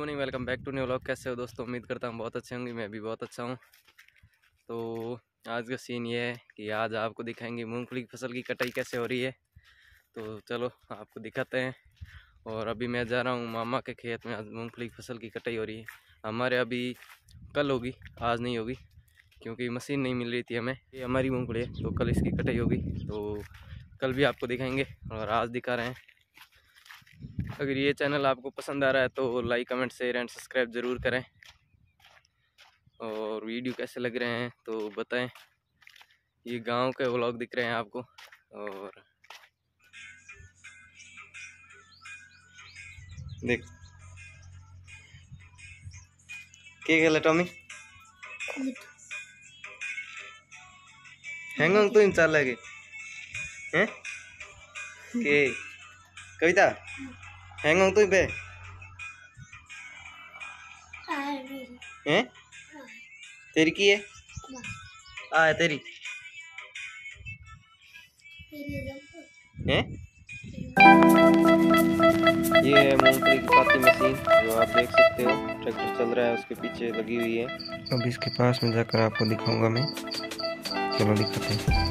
Morning, welcome back to new vlog. कैसे हो दोस्तों? उम्मीद करता हूँ बहुत अच्छे होंगे। मैं भी बहुत अच्छा हूँ। तो आज का सीन ये है कि आज आपको दिखाएंगे मूंगफली की फसल की कटाई कैसे हो रही है। तो चलो आपको दिखाते हैं। और अभी मैं जा रहा हूँ मामा के खेत में, आज मूँगफली की फसल की कटाई हो रही है हमारे। अभी कल होगी, आज नहीं होगी क्योंकि मशीन नहीं मिल रही थी हमें। ये हमारी मूँगफली है तो कल इसकी कटाई होगी, तो कल भी आपको दिखाएंगे और आज दिखा रहे हैं। अगर ये चैनल आपको पसंद आ रहा है तो like, comment, share and subscribe ज़रूर करें। और वीडियो कैसे लग रहे हैं तो बताएं। ये गांव के व्लॉग दिख रहे हैं आपको। और देख क्या खेला टॉमी, हैंगोंग तो इंसान लगे हैं के कविता हैंगोंग तो बे हैं तेरी की है आ है तेरी हैं। ये है मूंगफली की पाती मशीन जो आप देख सकते हो, ट्रैक्टर चल रहा है उसके पीछे लगी हुई है। अब इसके पास में जाकर आपको दिखाऊंगा मैं, चलो दिखाते हैं।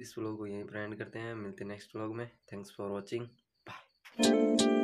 इस व्लॉग को यहीं पर एंड करते हैं, मिलते हैं नेक्स्ट व्लॉग में। Thanks for watching, bye.